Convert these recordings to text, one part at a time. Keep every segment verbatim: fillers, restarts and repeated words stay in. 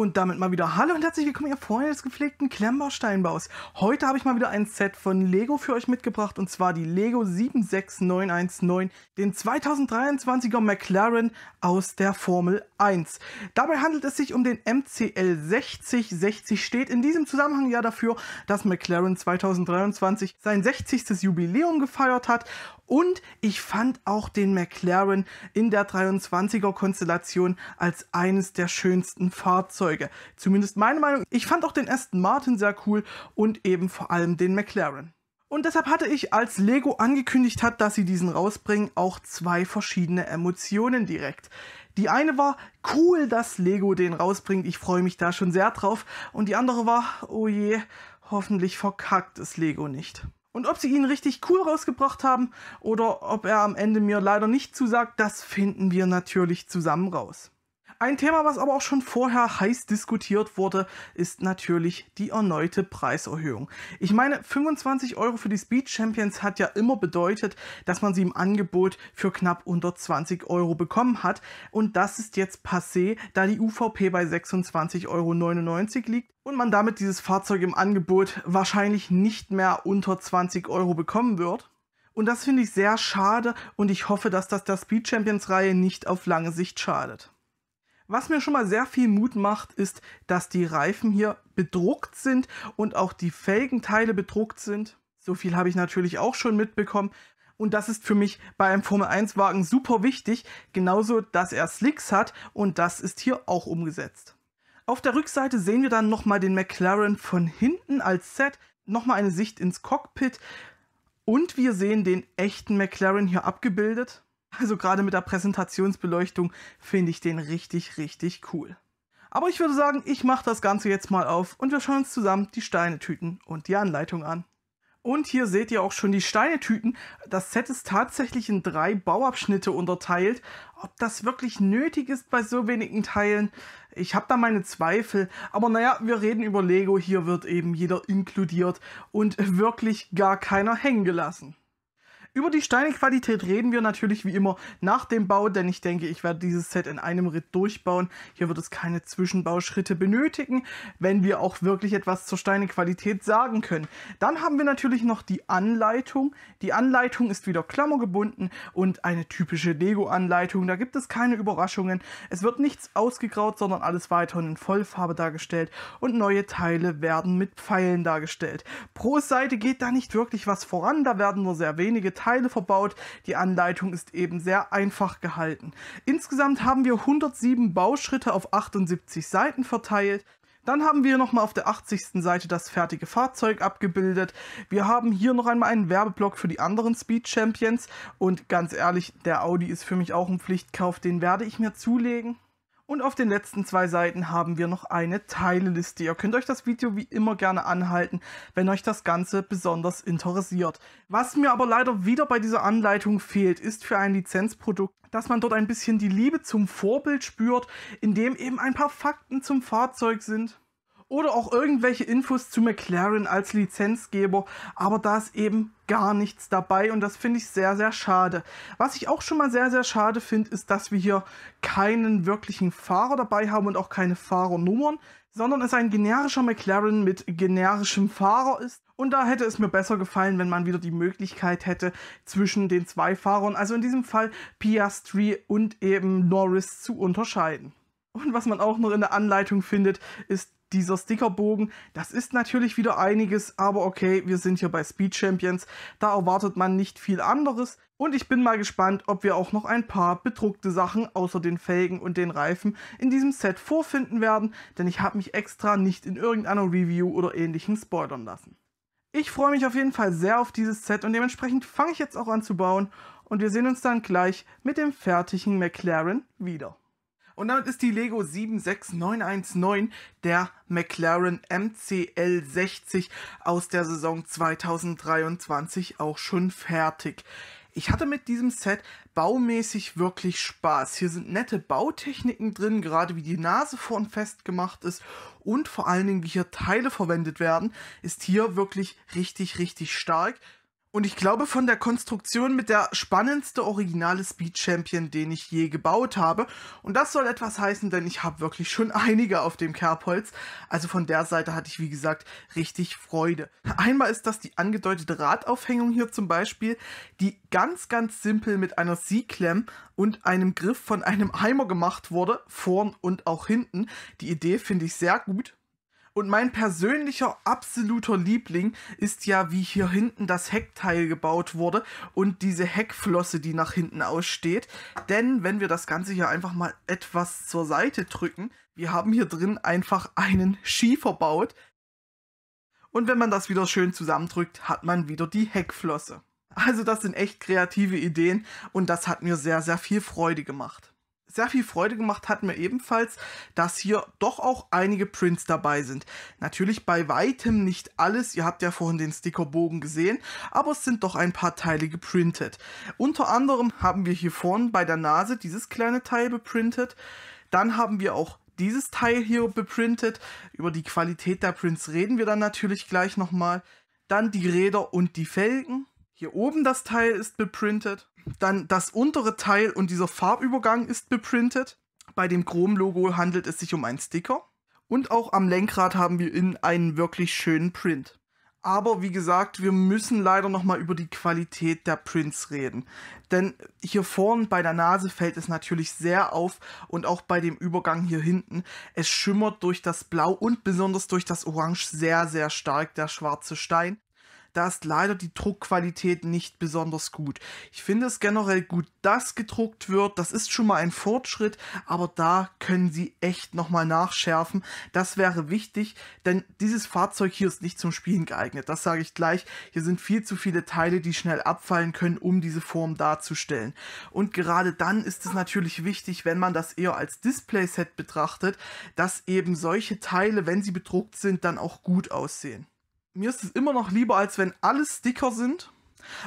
Und damit mal wieder hallo und herzlich willkommen, ihr Freunde des gepflegten Klemmbausteinbaus. Heute habe ich mal wieder ein Set von Lego für euch mitgebracht, und zwar die Lego sieben sechs neun eins neun, den zweitausenddreiundzwanziger McLaren aus der Formel eins. Dabei handelt es sich um den M C L sechzig. sechzig steht in diesem Zusammenhang ja dafür, dass McLaren zweitausenddreiundzwanzig sein sechzigste Jubiläum gefeiert hat. Und ich fand auch den McLaren in der dreiundzwanziger-Konstellation als eines der schönsten Fahrzeuge. Zumindest meine Meinung. Ich fand auch den Aston Martin sehr cool und eben vor allem den McLaren. Und deshalb hatte ich, als Lego angekündigt hat, dass sie diesen rausbringen, auch zwei verschiedene Emotionen direkt. Die eine war, cool, dass Lego den rausbringt, ich freue mich da schon sehr drauf. Und die andere war, oh je, hoffentlich verkackt es Lego nicht. Und ob sie ihn richtig cool rausgebracht haben oder ob er am Ende mir leider nicht zusagt, das finden wir natürlich zusammen raus. Ein Thema, was aber auch schon vorher heiß diskutiert wurde, ist natürlich die erneute Preiserhöhung. Ich meine, fünfundzwanzig Euro für die Speed Champions hat ja immer bedeutet, dass man sie im Angebot für knapp unter zwanzig Euro bekommen hat. Und das ist jetzt passé, da die U V P bei sechsundzwanzig Euro neunundneunzig liegt. Und man damit dieses Fahrzeug im Angebot wahrscheinlich nicht mehr unter zwanzig Euro bekommen wird. Und das finde ich sehr schade, und ich hoffe, dass das der Speed Champions Reihe nicht auf lange Sicht schadet. Was mir schon mal sehr viel Mut macht, ist, dass die Reifen hier bedruckt sind und auch die Felgenteile bedruckt sind. So viel habe ich natürlich auch schon mitbekommen. Und das ist für mich bei einem Formel eins Wagen super wichtig. Genauso, dass er Slicks hat, und das ist hier auch umgesetzt. Auf der Rückseite sehen wir dann nochmal den McLaren von hinten als Set, nochmal eine Sicht ins Cockpit, und wir sehen den echten McLaren hier abgebildet. Also gerade mit der Präsentationsbeleuchtung finde ich den richtig, richtig cool. Aber ich würde sagen, ich mache das Ganze jetzt mal auf und wir schauen uns zusammen die Steinetüten und die Anleitung an. Und hier seht ihr auch schon die Steinetüten. Das Set ist tatsächlich in drei Bauabschnitte unterteilt. Ob das wirklich nötig ist bei so wenigen Teilen? Ich habe da meine Zweifel. Aber naja, wir reden über Lego. Hier wird eben jeder inkludiert und wirklich gar keiner hängen gelassen. Über die Steinequalität reden wir natürlich wie immer nach dem Bau, denn ich denke, ich werde dieses Set in einem Ritt durchbauen. Hier wird es keine Zwischenbauschritte benötigen, wenn wir auch wirklich etwas zur Steinequalität sagen können. Dann haben wir natürlich noch die Anleitung. Die Anleitung ist wieder klammergebunden und eine typische Lego-Anleitung. Da gibt es keine Überraschungen. Es wird nichts ausgegraut, sondern alles weiterhin in Vollfarbe dargestellt, und neue Teile werden mit Pfeilen dargestellt. Pro Seite geht da nicht wirklich was voran, da werden nur sehr wenige Teile verbaut. Die Anleitung ist eben sehr einfach gehalten. Insgesamt haben wir hundertsieben Bauschritte auf achtundsiebzig Seiten verteilt. Dann haben wir nochmal auf der achtzigsten Seite das fertige Fahrzeug abgebildet. Wir haben hier noch einmal einen Werbeblock für die anderen Speed Champions, und ganz ehrlich, der Audi ist für mich auch ein Pflichtkauf, den werde ich mir zulegen. Und auf den letzten zwei Seiten haben wir noch eine Teileliste. Ihr könnt euch das Video wie immer gerne anhalten, wenn euch das Ganze besonders interessiert. Was mir aber leider wieder bei dieser Anleitung fehlt, ist für ein Lizenzprodukt, dass man dort ein bisschen die Liebe zum Vorbild spürt, indem eben ein paar Fakten zum Fahrzeug sind. Oder auch irgendwelche Infos zu McLaren als Lizenzgeber, aber da ist eben gar nichts dabei, und das finde ich sehr, sehr schade. Was ich auch schon mal sehr, sehr schade finde, ist, dass wir hier keinen wirklichen Fahrer dabei haben und auch keine Fahrernummern, sondern es ein generischer McLaren mit generischem Fahrer ist. Und da hätte es mir besser gefallen, wenn man wieder die Möglichkeit hätte, zwischen den zwei Fahrern, also in diesem Fall Piastri und eben Norris, zu unterscheiden. Und was man auch noch in der Anleitung findet, ist dieser Stickerbogen. Das ist natürlich wieder einiges, aber okay, wir sind hier bei Speed Champions, da erwartet man nicht viel anderes, und ich bin mal gespannt, ob wir auch noch ein paar bedruckte Sachen außer den Felgen und den Reifen in diesem Set vorfinden werden, denn ich habe mich extra nicht in irgendeiner Review oder ähnlichen spoilern lassen. Ich freue mich auf jeden Fall sehr auf dieses Set, und dementsprechend fange ich jetzt auch an zu bauen, und wir sehen uns dann gleich mit dem fertigen McLaren wieder. Und damit ist die Lego sieben sechs neun eins neun der McLaren M C L sechzig aus der Saison zweitausenddreiundzwanzig auch schon fertig. Ich hatte mit diesem Set baumäßig wirklich Spaß. Hier sind nette Bautechniken drin, gerade wie die Nase vorn festgemacht ist, und vor allen Dingen, wie hier Teile verwendet werden, ist hier wirklich richtig, richtig stark. Und ich glaube, von der Konstruktion mit der spannendste originale Speed Champion, den ich je gebaut habe. Und das soll etwas heißen, denn ich habe wirklich schon einige auf dem Kerbholz. Also von der Seite hatte ich, wie gesagt, richtig Freude. Einmal ist das die angedeutete Radaufhängung hier zum Beispiel, die ganz, ganz simpel mit einer C-Klemm und einem Griff von einem Eimer gemacht wurde, vorn und auch hinten. Die Idee finde ich sehr gut. Und mein persönlicher, absoluter Liebling ist ja, wie hier hinten das Heckteil gebaut wurde und diese Heckflosse, die nach hinten aussteht. Denn wenn wir das Ganze hier einfach mal etwas zur Seite drücken, wir haben hier drin einfach einen Ski verbaut. Und wenn man das wieder schön zusammendrückt, hat man wieder die Heckflosse. Also das sind echt kreative Ideen und das hat mir sehr, sehr viel Freude gemacht. Sehr viel Freude gemacht hat mir ebenfalls, dass hier doch auch einige Prints dabei sind. Natürlich bei weitem nicht alles, ihr habt ja vorhin den Stickerbogen gesehen, aber es sind doch ein paar Teile geprintet. Unter anderem haben wir hier vorne bei der Nase dieses kleine Teil beprintet, dann haben wir auch dieses Teil hier beprintet, über die Qualität der Prints reden wir dann natürlich gleich nochmal, dann die Räder und die Felgen. Hier oben das Teil ist beprintet, dann das untere Teil und dieser Farbübergang ist beprintet. Bei dem Chrom-Logo handelt es sich um einen Sticker. Und auch am Lenkrad haben wir innen einen wirklich schönen Print. Aber wie gesagt, wir müssen leider nochmal über die Qualität der Prints reden. Denn hier vorn bei der Nase fällt es natürlich sehr auf und auch bei dem Übergang hier hinten. Es schimmert durch das Blau und besonders durch das Orange sehr, sehr stark der schwarze Stein. Da ist leider die Druckqualität nicht besonders gut. Ich finde es generell gut, dass gedruckt wird. Das ist schon mal ein Fortschritt, aber da können sie echt nochmal nachschärfen. Das wäre wichtig, denn dieses Fahrzeug hier ist nicht zum Spielen geeignet. Das sage ich gleich. Hier sind viel zu viele Teile, die schnell abfallen können, um diese Form darzustellen. Und gerade dann ist es natürlich wichtig, wenn man das eher als Displayset betrachtet, dass eben solche Teile, wenn sie bedruckt sind, dann auch gut aussehen. Mir ist es immer noch lieber, als wenn alles Sticker sind,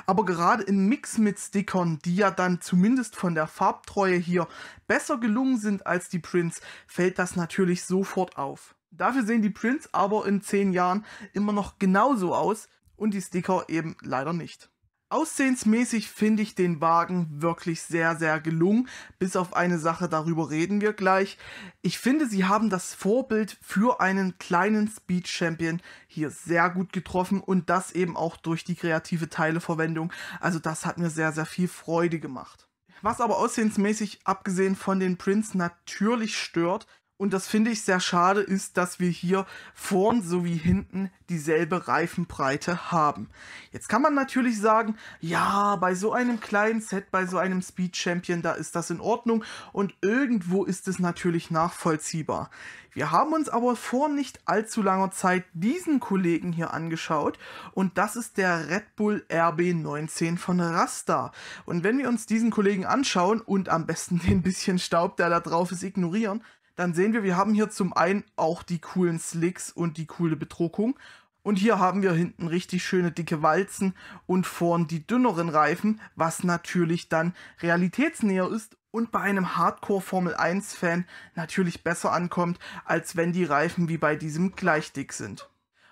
aber gerade im Mix mit Stickern, die ja dann zumindest von der Farbtreue hier besser gelungen sind als die Prints, fällt das natürlich sofort auf. Dafür sehen die Prints aber in zehn Jahren immer noch genauso aus und die Sticker eben leider nicht. Aussehensmäßig finde ich den Wagen wirklich sehr, sehr gelungen, bis auf eine Sache, darüber reden wir gleich. Ich finde, sie haben das Vorbild für einen kleinen Speed Champion hier sehr gut getroffen und das eben auch durch die kreative Teileverwendung. Also das hat mir sehr, sehr viel Freude gemacht. Was aber aussehensmäßig, abgesehen von den Prints, natürlich stört, und das finde ich sehr schade, ist, dass wir hier vorn sowie hinten dieselbe Reifenbreite haben. Jetzt kann man natürlich sagen, ja, bei so einem kleinen Set, bei so einem Speed Champion, da ist das in Ordnung und irgendwo ist es natürlich nachvollziehbar. Wir haben uns aber vor nicht allzu langer Zeit diesen Kollegen hier angeschaut und das ist der Red Bull R B neunzehn von Rasta. Und wenn wir uns diesen Kollegen anschauen und am besten den bisschen Staub, der da drauf ist, ignorieren, dann sehen wir, wir haben hier zum einen auch die coolen Slicks und die coole Bedruckung. Und hier haben wir hinten richtig schöne dicke Walzen und vorn die dünneren Reifen, was natürlich dann realitätsnäher ist und bei einem Hardcore-Formel eins Fan natürlich besser ankommt, als wenn die Reifen wie bei diesem gleich dick sind.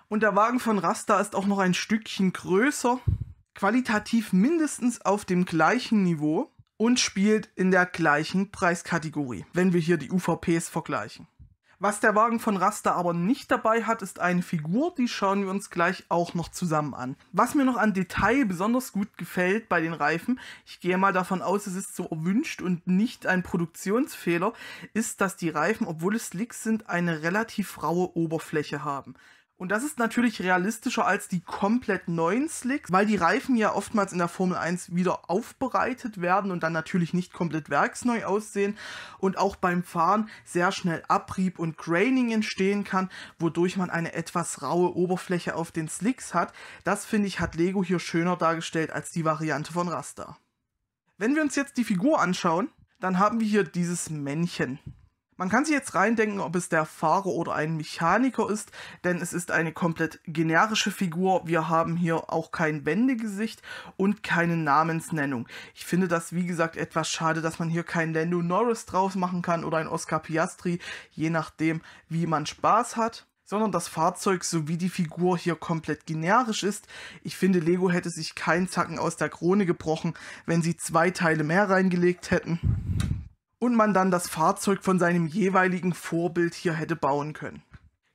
Und der Wagen von Rasta ist auch noch ein Stückchen größer, qualitativ mindestens auf dem gleichen Niveau. Und spielt in der gleichen Preiskategorie, wenn wir hier die U V Ps vergleichen. Was der Wagen von Rasta aber nicht dabei hat, ist eine Figur, die schauen wir uns gleich auch noch zusammen an. Was mir noch an Detail besonders gut gefällt bei den Reifen, ich gehe mal davon aus, es ist so erwünscht und nicht ein Produktionsfehler, ist, dass die Reifen, obwohl es Slicks sind, eine relativ raue Oberfläche haben. Und das ist natürlich realistischer als die komplett neuen Slicks, weil die Reifen ja oftmals in der Formel eins wieder aufbereitet werden und dann natürlich nicht komplett werksneu aussehen und auch beim Fahren sehr schnell Abrieb und Graining entstehen kann, wodurch man eine etwas raue Oberfläche auf den Slicks hat. Das, finde ich, hat Lego hier schöner dargestellt als die Variante von Rasta. Wenn wir uns jetzt die Figur anschauen, dann haben wir hier dieses Männchen. Man kann sich jetzt reindenken, ob es der Fahrer oder ein Mechaniker ist, denn es ist eine komplett generische Figur. Wir haben hier auch kein Wendegesicht und keine Namensnennung. Ich finde das, wie gesagt, etwas schade, dass man hier keinen Lando Norris draus machen kann oder einen Oscar Piastri, je nachdem, wie man Spaß hat. sondern das Fahrzeug sowie die Figur hier komplett generisch ist. Ich finde, Lego hätte sich keinen Zacken aus der Krone gebrochen, wenn sie zwei Teile mehr reingelegt hätten und man dann das Fahrzeug von seinem jeweiligen Vorbild hier hätte bauen können.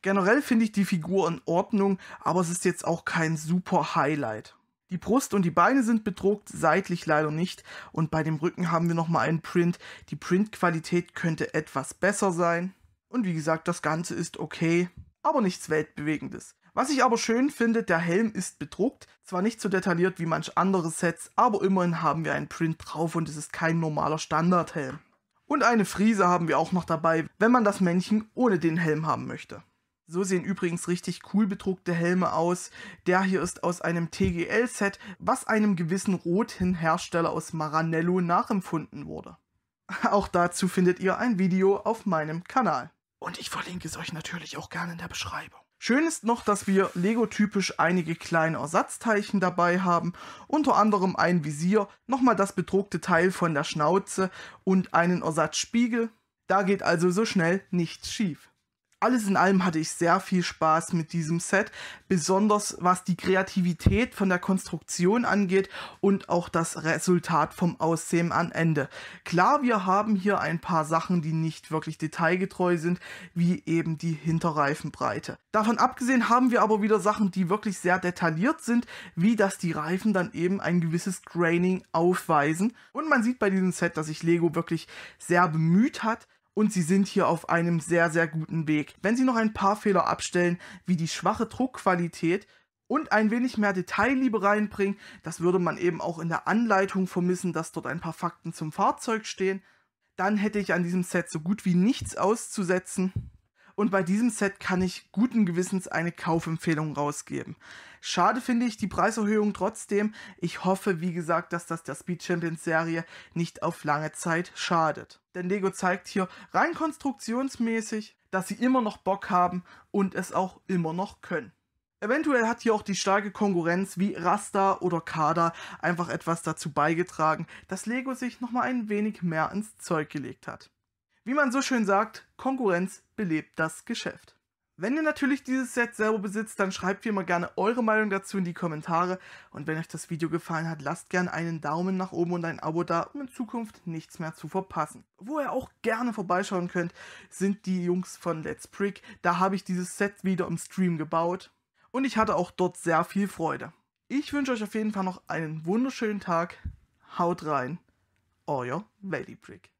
Generell finde ich die Figur in Ordnung, aber es ist jetzt auch kein super Highlight. Die Brust und die Beine sind bedruckt, seitlich leider nicht, und bei dem Rücken haben wir nochmal einen Print. Die Printqualität könnte etwas besser sein und wie gesagt, das Ganze ist okay, aber nichts Weltbewegendes. Was ich aber schön finde, der Helm ist bedruckt, zwar nicht so detailliert wie manch andere Sets, aber immerhin haben wir einen Print drauf und es ist kein normaler Standardhelm. Und eine Frise haben wir auch noch dabei, wenn man das Männchen ohne den Helm haben möchte. So sehen übrigens richtig cool bedruckte Helme aus. Der hier ist aus einem T G L-Set, was einem gewissen roten Hersteller aus Maranello nachempfunden wurde. Auch dazu findet ihr ein Video auf meinem Kanal. Und ich verlinke es euch natürlich auch gerne in der Beschreibung. Schön ist noch, dass wir Lego-typisch einige kleine Ersatzteilchen dabei haben, unter anderem ein Visier, nochmal das bedruckte Teil von der Schnauze und einen Ersatzspiegel. Da geht also so schnell nichts schief. Alles in allem hatte ich sehr viel Spaß mit diesem Set, besonders was die Kreativität von der Konstruktion angeht und auch das Resultat vom Aussehen am Ende. Klar, wir haben hier ein paar Sachen, die nicht wirklich detailgetreu sind, wie eben die Hinterreifenbreite. Davon abgesehen haben wir aber wieder Sachen, die wirklich sehr detailliert sind, wie dass die Reifen dann eben ein gewisses Graining aufweisen. Und man sieht bei diesem Set, dass sich Lego wirklich sehr bemüht hat. Und sie sind hier auf einem sehr, sehr guten Weg. Wenn sie noch ein paar Fehler abstellen, wie die schwache Druckqualität und ein wenig mehr Detailliebe reinbringen, das würde man eben auch in der Anleitung vermissen, dass dort ein paar Fakten zum Fahrzeug stehen, dann hätte ich an diesem Set so gut wie nichts auszusetzen. Und bei diesem Set kann ich guten Gewissens eine Kaufempfehlung rausgeben. Schade finde ich die Preiserhöhung trotzdem. Ich hoffe, wie gesagt, dass das der Speed Champions Serie nicht auf lange Zeit schadet. Denn Lego zeigt hier rein konstruktionsmäßig, dass sie immer noch Bock haben und es auch immer noch können. Eventuell hat hier auch die starke Konkurrenz wie Rasta oder Kada einfach etwas dazu beigetragen, dass Lego sich nochmal ein wenig mehr ins Zeug gelegt hat. Wie man so schön sagt, Konkurrenz belebt das Geschäft. Wenn ihr natürlich dieses Set selber besitzt, dann schreibt mir mal gerne eure Meinung dazu in die Kommentare. Und wenn euch das Video gefallen hat, lasst gerne einen Daumen nach oben und ein Abo da, um in Zukunft nichts mehr zu verpassen. Wo ihr auch gerne vorbeischauen könnt, sind die Jungs von Let's Brick. Da habe ich dieses Set wieder im Stream gebaut und ich hatte auch dort sehr viel Freude. Ich wünsche euch auf jeden Fall noch einen wunderschönen Tag. Haut rein, euer Welli Brick.